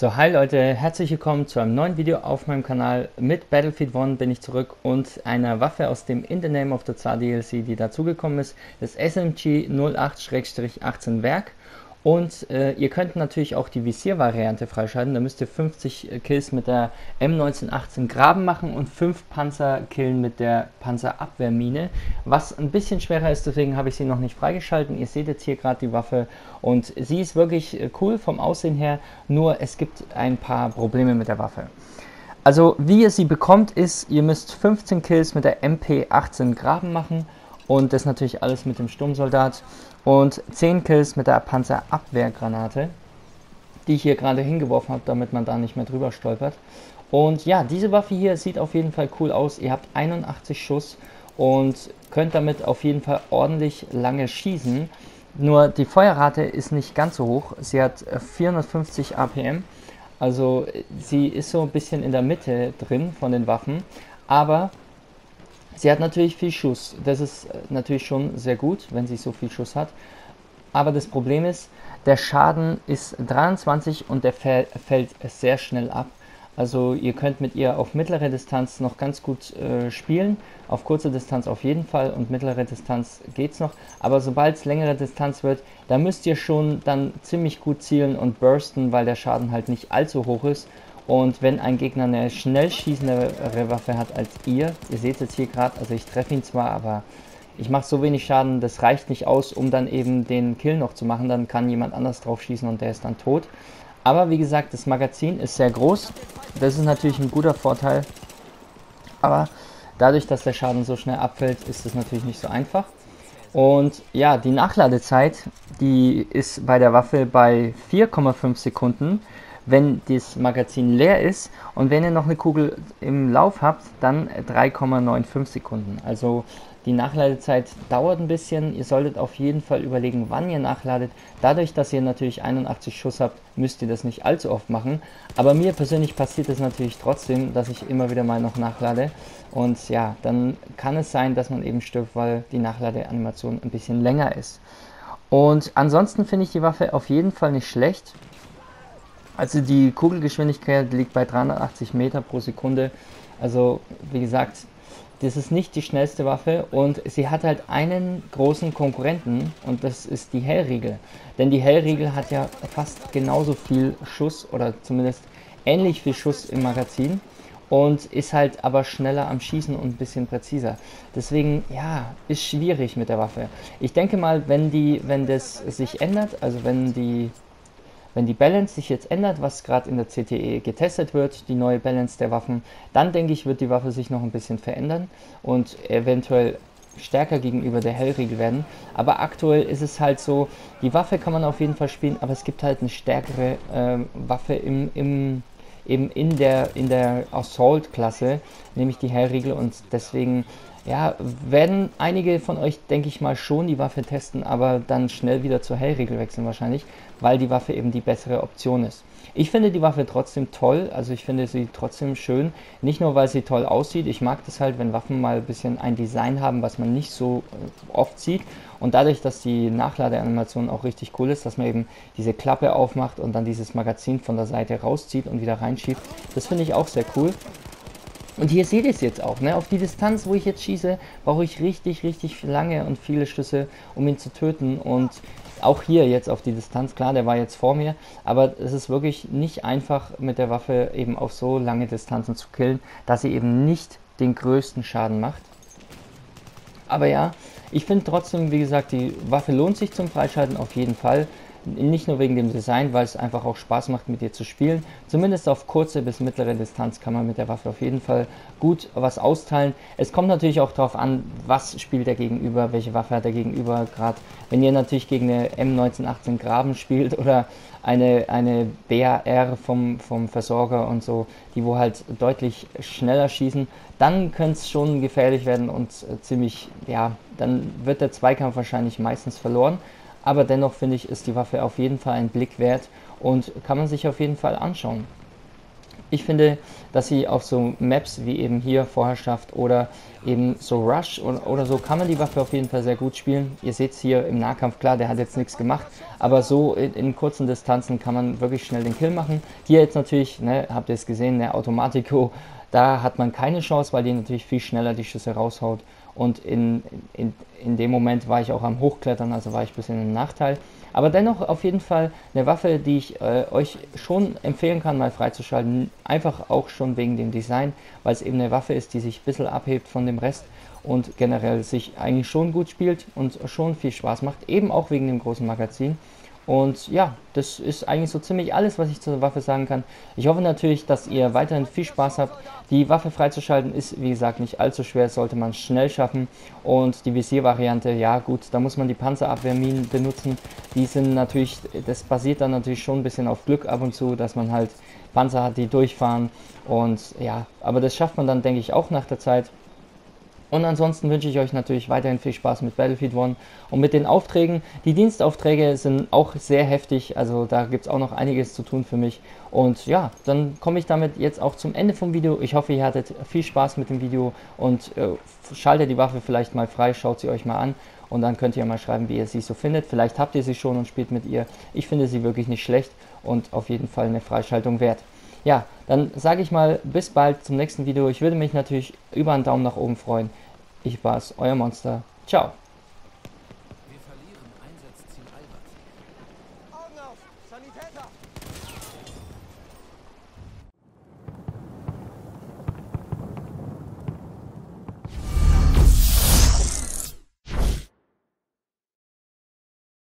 So, hi Leute, herzlich willkommen zu einem neuen Video auf meinem Kanal. Mit Battlefield 1 bin ich zurück und einer Waffe aus dem In the Name of the Tsar DLC, die dazugekommen ist, das SMG 08/18 Werk. Und ihr könnt natürlich auch die Visier-Variante freischalten, da müsst ihr 50 Kills mit der M1918 Graben machen und 5 Panzer killen mit der Panzerabwehrmine, was ein bisschen schwerer ist, deswegen habe ich sie noch nicht freigeschalten. Ihr seht jetzt hier gerade die Waffe. Und sie ist wirklich cool vom Aussehen her, nur es gibt ein paar Probleme mit der Waffe. Also wie ihr sie bekommt ist, ihr müsst 15 Kills mit der MP18 Graben machen und das natürlich alles mit dem Sturmsoldat und 10 Kills mit der Panzerabwehrgranate, die ich hier gerade hingeworfen habe, damit man da nicht mehr drüber stolpert. Und ja, diese Waffe hier sieht auf jeden Fall cool aus. Ihr habt 81 Schuss und könnt damit auf jeden Fall ordentlich lange schießen. Nur die Feuerrate ist nicht ganz so hoch, sie hat 450 APM, also sie ist so ein bisschen in der Mitte drin von den Waffen, aber sie hat natürlich viel Schuss, das ist natürlich schon sehr gut, wenn sie so viel Schuss hat, aber das Problem ist, der Schaden ist 23 und der fällt sehr schnell ab. Also ihr könnt mit ihr auf mittlere Distanz noch ganz gut spielen, auf kurze Distanz auf jeden Fall und mittlere Distanz geht's noch. Aber sobald es längere Distanz wird, da müsst ihr schon dann ziemlich gut zielen und bursten, weil der Schaden halt nicht allzu hoch ist. Und wenn ein Gegner eine schnell schießendere Waffe hat als ihr seht jetzt hier gerade, also ich treffe ihn zwar, aber ich mache so wenig Schaden, das reicht nicht aus, um dann eben den Kill noch zu machen, dann kann jemand anders drauf schießen und der ist dann tot. Aber wie gesagt, das Magazin ist sehr groß, das ist natürlich ein guter Vorteil, aber dadurch, dass der Schaden so schnell abfällt, ist es natürlich nicht so einfach. Und ja, die Nachladezeit, die ist bei der Waffe bei 4,5 Sekunden, wenn das Magazin leer ist, und wenn ihr noch eine Kugel im Lauf habt, dann 3,95 Sekunden. Also die Nachladezeit dauert ein bisschen, ihr solltet auf jeden Fall überlegen, wann ihr nachladet. Dadurch, dass ihr natürlich 81 Schuss habt, müsst ihr das nicht allzu oft machen. Aber mir persönlich passiert es natürlich trotzdem, dass ich immer wieder mal noch nachlade. Und ja, dann kann es sein, dass man eben stirbt, weil die Nachladeanimation ein bisschen länger ist. Und ansonsten finde ich die Waffe auf jeden Fall nicht schlecht. Also die Kugelgeschwindigkeit liegt bei 380 Meter pro Sekunde. Also wie gesagt, das ist nicht die schnellste Waffe und sie hat halt einen großen Konkurrenten und das ist die Hellriegel. Denn die Hellriegel hat ja fast genauso viel Schuss oder zumindest ähnlich viel Schuss im Magazin und ist halt aber schneller am Schießen und ein bisschen präziser. Deswegen, ja, ist schwierig mit der Waffe. Ich denke mal, wenn das sich ändert, also wenn die Balance sich jetzt ändert, was gerade in der CTE getestet wird, die neue Balance der Waffen, dann denke ich, wird die Waffe sich noch ein bisschen verändern und eventuell stärker gegenüber der Hellriegel werden. Aber aktuell ist es halt so, die Waffe kann man auf jeden Fall spielen, aber es gibt halt eine stärkere Waffe in der Assault-Klasse, nämlich die Hellriegel, und deswegen ja, werden einige von euch, denke ich mal, schon die Waffe testen, aber dann schnell wieder zur Hellriegel wechseln wahrscheinlich, weil die Waffe eben die bessere Option ist. Ich finde die Waffe trotzdem toll, also ich finde sie trotzdem schön, nicht nur weil sie toll aussieht, ich mag das halt, wenn Waffen mal ein bisschen ein Design haben, was man nicht so oft sieht, und dadurch, dass die Nachladeanimation auch richtig cool ist, dass man eben diese Klappe aufmacht und dann dieses Magazin von der Seite rauszieht und wieder reinschiebt, das finde ich auch sehr cool. Und hier seht ihr es jetzt auch, ne? Auf die Distanz, wo ich jetzt schieße, brauche ich richtig, richtig lange und viele Schüsse, um ihn zu töten. Und auch hier jetzt auf die Distanz, klar, der war jetzt vor mir, aber es ist wirklich nicht einfach mit der Waffe eben auf so lange Distanzen zu killen, dass sie eben nicht den größten Schaden macht. Aber ja, ich finde trotzdem, wie gesagt, die Waffe lohnt sich zum Freischalten auf jeden Fall. Nicht nur wegen dem Design, weil es einfach auch Spaß macht, mit ihr zu spielen. Zumindest auf kurze bis mittlere Distanz kann man mit der Waffe auf jeden Fall gut was austeilen. Es kommt natürlich auch darauf an, was spielt der Gegenüber, welche Waffe hat der Gegenüber gerade. Wenn ihr natürlich gegen eine M1918 Graben spielt oder eine BAR vom Versorger und so, die wo halt deutlich schneller schießen, dann könnte es schon gefährlich werden und ziemlich, ja, dann wird der Zweikampf wahrscheinlich meistens verloren. Aber dennoch finde ich, ist die Waffe auf jeden Fall einen Blick wert und kann man sich auf jeden Fall anschauen. Ich finde, dass sie auf so Maps wie eben hier Vorherrschaft oder eben so Rush oder so kann man die Waffe auf jeden Fall sehr gut spielen. Ihr seht es hier im Nahkampf, klar, der hat jetzt nichts gemacht, aber so in kurzen Distanzen kann man wirklich schnell den Kill machen. Hier jetzt natürlich, ne, habt ihr es gesehen, der Automatico, da hat man keine Chance, weil die natürlich viel schneller die Schüsse raushaut. Und in dem Moment war ich auch am Hochklettern, also war ich ein bisschen im Nachteil. Aber dennoch auf jeden Fall eine Waffe, die ich euch schon empfehlen kann, mal freizuschalten. Einfach auch schon wegen dem Design, weil es eben eine Waffe ist, die sich ein bisschen abhebt von dem Rest und generell sich eigentlich schon gut spielt und schon viel Spaß macht, eben auch wegen dem großen Magazin. Und ja, das ist eigentlich so ziemlich alles, was ich zur Waffe sagen kann. Ich hoffe natürlich, dass ihr weiterhin viel Spaß habt. Die Waffe freizuschalten ist, wie gesagt, nicht allzu schwer, sollte man schnell schaffen. Und die Visiervariante, ja gut, da muss man die Panzerabwehrminen benutzen. Die sind natürlich, das basiert dann natürlich schon ein bisschen auf Glück ab und zu, dass man halt Panzer hat, die durchfahren. Und ja, aber das schafft man dann, denke ich, auch nach der Zeit. Und ansonsten wünsche ich euch natürlich weiterhin viel Spaß mit Battlefield 1 und mit den Aufträgen. Die Dienstaufträge sind auch sehr heftig, also da gibt es auch noch einiges zu tun für mich. Und ja, dann komme ich damit jetzt auch zum Ende vom Video. Ich hoffe, ihr hattet viel Spaß mit dem Video und schaltet die Waffe vielleicht mal frei, schaut sie euch mal an. Und dann könnt ihr mal schreiben, wie ihr sie so findet. Vielleicht habt ihr sie schon und spielt mit ihr. Ich finde sie wirklich nicht schlecht und auf jeden Fall eine Freischaltung wert. Ja, dann sage ich mal, bis bald zum nächsten Video. Ich würde mich natürlich über einen Daumen nach oben freuen. Ich war's, euer Monster. Ciao. Wir verlieren Einsatzziel Albert. Augen auf! Sanitäter!